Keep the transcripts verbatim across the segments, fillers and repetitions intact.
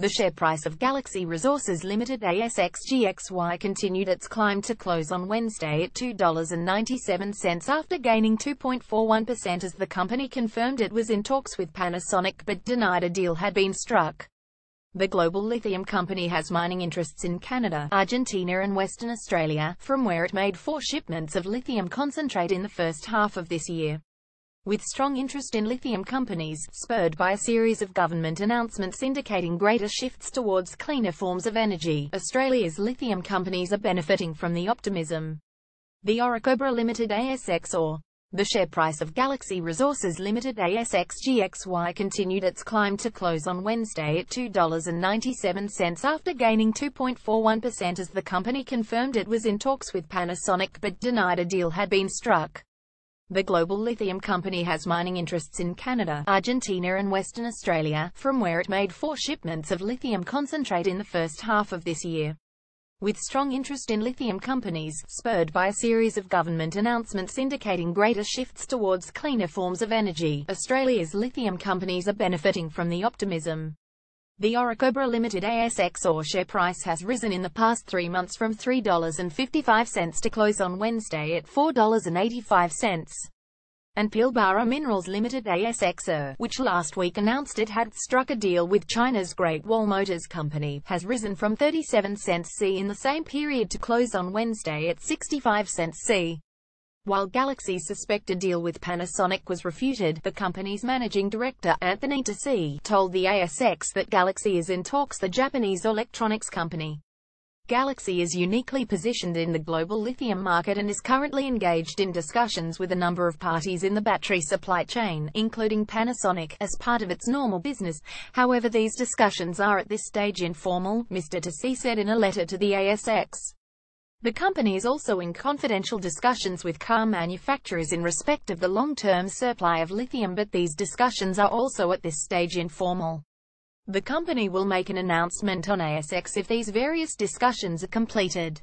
The share price of Galaxy Resources Limited A S X G X Y continued its climb to close on Wednesday at two dollars ninety-seven after gaining two point four one percent as the company confirmed it was in talks with Panasonic but denied a deal had been struck. The global lithium company has mining interests in Canada, Argentina and Western Australia, from where it made four shipments of lithium concentrate in the first half of this year. With strong interest in lithium companies, spurred by a series of government announcements indicating greater shifts towards cleaner forms of energy, Australia's lithium companies are benefiting from the optimism. The Orocobre Limited A S X or the share price of Galaxy Resources Limited A S X G X Y continued its climb to close on Wednesday at two dollars ninety-seven after gaining two point four one percent as the company confirmed it was in talks with Panasonic but denied a deal had been struck. The global lithium company has mining interests in Canada, Argentina and Western Australia, from where it made four shipments of lithium concentrate in the first half of this year. With strong interest in lithium companies, spurred by a series of government announcements indicating greater shifts towards cleaner forms of energy, Australia's lithium companies are benefiting from the optimism. The Orocobre Limited A S X or share price has risen in the past three months from three dollars fifty-five to close on Wednesday at four dollars eighty-five, and Pilbara Minerals Limited A S X, which last week announced it had struck a deal with China's Great Wall Motors company, has risen from thirty-seven cents in the same period to close on Wednesday at sixty-five cents. While Galaxy's suspected deal with Panasonic was refuted, the company's managing director, Anthony Tassie, told the A S X that Galaxy is in talks with the Japanese electronics company. Galaxy is uniquely positioned in the global lithium market and is currently engaged in discussions with a number of parties in the battery supply chain, including Panasonic, as part of its normal business. However, these discussions are at this stage informal, Mister Tassie said in a letter to the A S X. The company is also in confidential discussions with car manufacturers in respect of the long-term supply of lithium, but these discussions are also at this stage informal. The company will make an announcement on A S X if these various discussions are completed.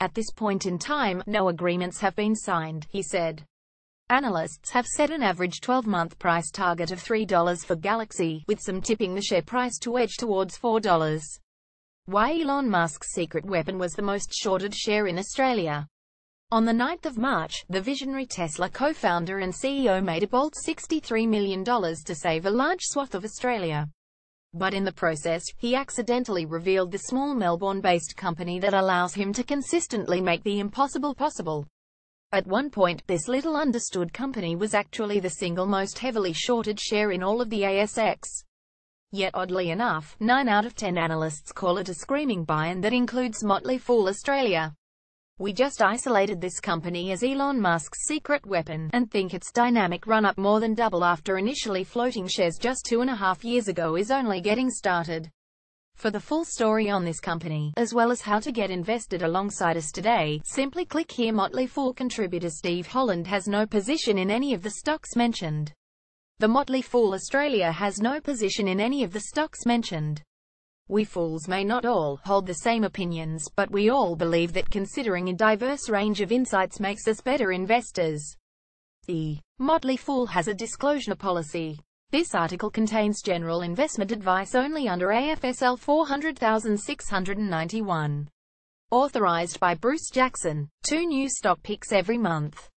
At this point in time, no agreements have been signed, he said. Analysts have set an average twelve-month price target of three dollars for Galaxy, with some tipping the share price to edge towards four dollars. Why Elon Musk's secret weapon was the most shorted share in Australia. On the ninth of March, the visionary Tesla co-founder and C E O made a bold sixty-three million dollars to save a large swath of Australia. But in the process, he accidentally revealed the small Melbourne-based company that allows him to consistently make the impossible possible. At one point, this little understood company was actually the single most heavily shorted share in all of the A S X. Yet oddly enough, nine out of ten analysts call it a screaming buy, and that includes Motley Fool Australia. We just isolated this company as Elon Musk's secret weapon, and think its dynamic run-up more than double after initially floating shares just two and a half years ago is only getting started. For the full story on this company, as well as how to get invested alongside us today, simply click here. Motley Fool contributor Steve Holland has no position in any of the stocks mentioned. The Motley Fool Australia has no position in any of the stocks mentioned. We fools may not all hold the same opinions, but we all believe that considering a diverse range of insights makes us better investors. The Motley Fool has a disclosure policy. This article contains general investment advice only under A F S L four hundred thousand six hundred ninety-one. Authorized by Bruce Jackson. Two new stock picks every month.